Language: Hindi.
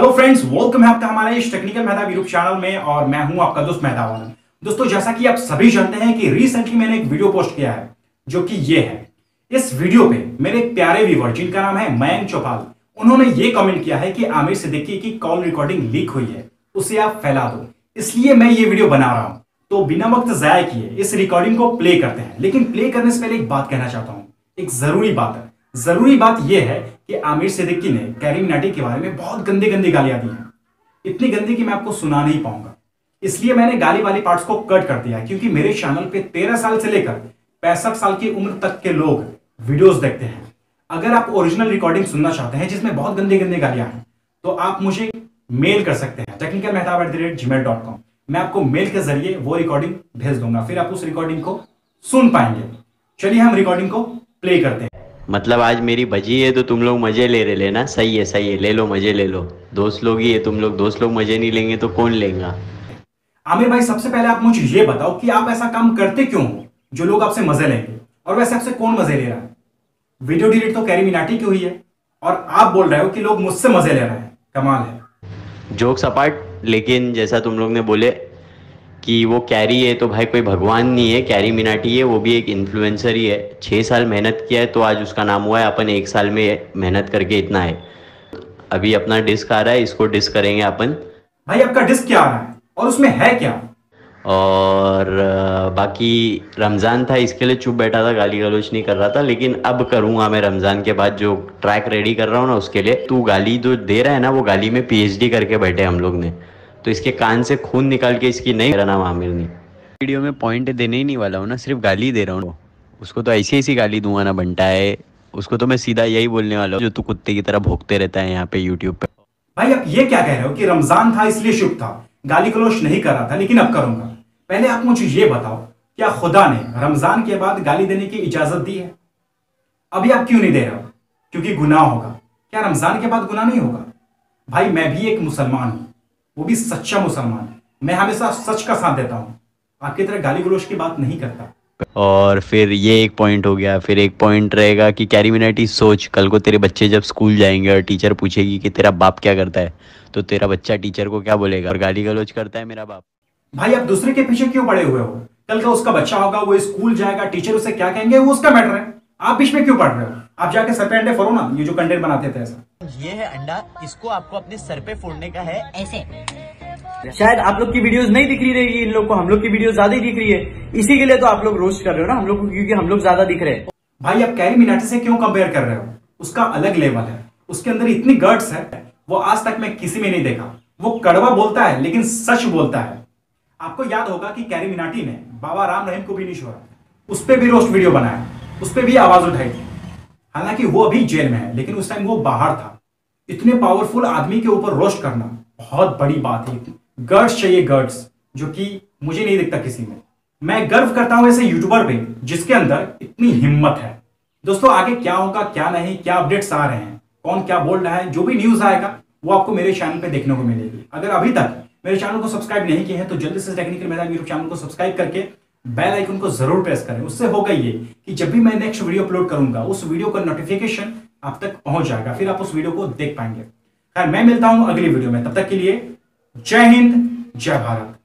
हेलो फ्रेंड्स, वेलकम है आपका हमारे इस टेक्निकल मैहताब यूट्यूब चैनल में और मैं हूं आपका दोस्त मैहताब आलम। दोस्तों, जैसा कि आप सभी जानते हैं कि रिसेंटली मैंने एक वीडियो पोस्ट किया है जो कि ये है। इस वीडियो पे मेरे प्यारे व्यूअर जिनका नाम है मयंक चौपाल, उन्होंने ये कमेंट किया है कि आमिर सिद्दीकी की कॉल रिकॉर्डिंग लीक हुई है, उसे आप फैला दो। इसलिए मैं ये वीडियो बना रहा हूँ। तो बिना वक्त जाया किए इस रिकॉर्डिंग को प्ले करते हैं। लेकिन प्ले करने से पहले एक बात कहना चाहता हूँ, एक जरूरी बात है। जरूरी बात यह है कि आमिर सिद्दीकी ने कैरीमिनाटी के बारे में बहुत गंदी गंदी गालियां दी हैं, इतनी गंदी कि मैं आपको सुना नहीं पाऊंगा। इसलिए मैंने गाली वाले पार्ट्स को कट कर दिया, क्योंकि मेरे चैनल पे 13 साल से लेकर 65 साल की उम्र तक के लोग वीडियोज देखते हैं। अगर आप ओरिजिनल रिकॉर्डिंग सुनना चाहते हैं जिसमें बहुत गंदी गंदी गालियां हैं, तो आप मुझे मेल कर सकते हैं technicalmehtab@gmail.com। मैं आपको मेल के जरिए वो रिकॉर्डिंग भेज दूंगा, फिर आप उस रिकॉर्डिंग को सुन पाएंगे। चलिए हम रिकॉर्डिंग को प्ले करते हैं। मतलब आज मेरी भजी है तो तुम लोग मजे ले रहे लेना, सही है, ले लो मजे ले लो। दोस्त लोग ही है तुम लोग, दोस्त लोग मजे नहीं लेंगे तो कौन लेगा। आमिर भाई, सबसे पहले आप मुझे ये बताओ कि आप ऐसा काम करते क्यों हो जो लोग आपसे मजे लेंगे? और वैसे आपसे कौन मजे ले रहा है? वीडियो डिलीट तो कैरीमिनाटी की हुई है और आप बोल रहे हो कि लोग मुझसे मजे ले रहे हैं। कमाल है, जोक्स अपार्ट। लेकिन जैसा तुम लोग ने बोले कि वो कैरी है, तो भाई कोई भगवान नहीं है, कैरीमिनाटी है, वो भी एक इन्फ्लुएंसर ही है। 6 साल मेहनत किया है तो आज उसका नाम हुआ है। अपन 1 साल में मेहनत करके इतना है। अभी अपना डिस्क आ रहा है, इसको डिस्क करेंगे अपन। भाई आपका डिस्क क्या आ रहा है और उसमें है क्या? और बाकी रमज़ान था, इसके लिए चुप बैठा था, गाली गलोच नहीं कर रहा था। लेकिन अब करूँगा मैं रमज़ान के बाद, जो ट्रैक रेडी कर रहा हूँ ना उसके लिए। तू गाली जो दे रहा है ना, वो गाली में PhD करके बैठे हम लोग ने, तो इसके कान से खून निकाल के इसकी नहीं। मेरा नाम आमिर नहीं, वीडियो में पॉइंट देने ही नहीं वाला हूँ ना, सिर्फ गाली दे रहा हूँ। उसको तो ऐसी गाली दूंगा ना बनता है, उसको तो मैं सीधा यही बोलने वाला हूँ जो तू कुत्ते की तरह भोंकते रहता है यहाँ पे यूट्यूब पे। भाई आप ये क्या कह रहे हो कि रमज़ान था इसलिए शुभ था, गाली गलोच नहीं कर रहा था, लेकिन अब करूँगा। पहले आप मुझे ये बताओ, क्या खुदा ने रमजान के बाद गाली देने की इजाजत दी है? अभी आप क्यों नहीं दे रहे हो? क्योंकि गुनाह होगा। क्या रमजान के बाद गुनाह नहीं होगा? भाई मैं भी एक मुसलमान हूँ, वो भी सच्चा मुसलमान। मैं हमेशा सच का साथ देता हूँ, आपकी तरह गाली गलोच की बात नहीं करता। और फिर ये एक पॉइंट हो गया। फिर एक पॉइंट रहेगा कि कैरीमिनाटी, सोच कल को तेरे बच्चे जब स्कूल जाएंगे और टीचर पूछेगी कि तेरा बाप क्या करता है, तो तेरा बच्चा टीचर को क्या बोलेगा? और गाली गलोच करता है मेरा बाप। भाई आप दूसरे के पीछे क्यों पड़े हुए हो? कल का उसका बच्चा होगा, वो स्कूल जाएगा, टीचर उसे क्या कहेंगे वो उसका मैटर है। आप बीच में क्यों पड़ रहे हो? आप जाके सर पे अंडे फोड़ो ना, ये जो कंटेंट बनाते थे ऐसा। ये है अंडा, इसको आपको अपने सर पे फोड़ने का है ऐसे। शायद आप लोग की वीडियोस नहीं दिख रही रहेगी इन लोग को, हम लोग की वीडियो ज्यादा ही दिख रही है, इसी के लिए तो आप लोग रोस्ट कर रहे हो ना हम लोग को, क्योंकि हम लोग ज्यादा दिख रहे हैं। भाई आप कैरीमिनाटी से क्यों कंपेयर कर रहे हो? उसका अलग लेवल है, उसके अंदर इतनी गट्स है, वो आज तक मैं किसी में नहीं देखा। वो कड़वा बोलता है लेकिन सच बोलता है। आपको याद होगा कि कैरीमिनाटी ने बाबा राम रहीम को भी नहीं छोड़ा, उस पर भी रोस्ट वीडियो बनाया, उस पर भी आवाज उठाई थी। हालांकि वो अभी जेल में है, लेकिन उस टाइम वो बाहर था। इतने पावरफुल आदमी के ऊपर रोस्ट करना बहुत बड़ी बात है। गट्स चाहिए, गट्स, जो कि मुझे नहीं दिखता किसी में। मैं गर्व करता हूं ऐसे यूट्यूबर पे जिसके अंदर इतनी हिम्मत है। दोस्तों, आगे क्या होगा क्या नहीं, क्या अपडेट्स आ रहे हैं, कौन क्या बोल रहा है, जो भी न्यूज आएगा वो आपको मेरे चैनल पे देखने को मिलेगी। अगर अभी तक मेरे चैनल को सब्सक्राइब नहीं किया है तो जल्दी से टेक्निकल मैहताब यूट्यूब चैनल को सब्सक्राइब करके बेल आइकन को जरूर प्रेस करें। उससे होगा ये कि जब भी मैं नेक्स्ट वीडियो अपलोड करूंगा, उस वीडियो का नोटिफिकेशन आप तक पहुंच जाएगा, फिर आप उस वीडियो को देख पाएंगे। खैर, मैं मिलता हूं अगली वीडियो में, तब तक के लिए जय हिंद, जय भारत।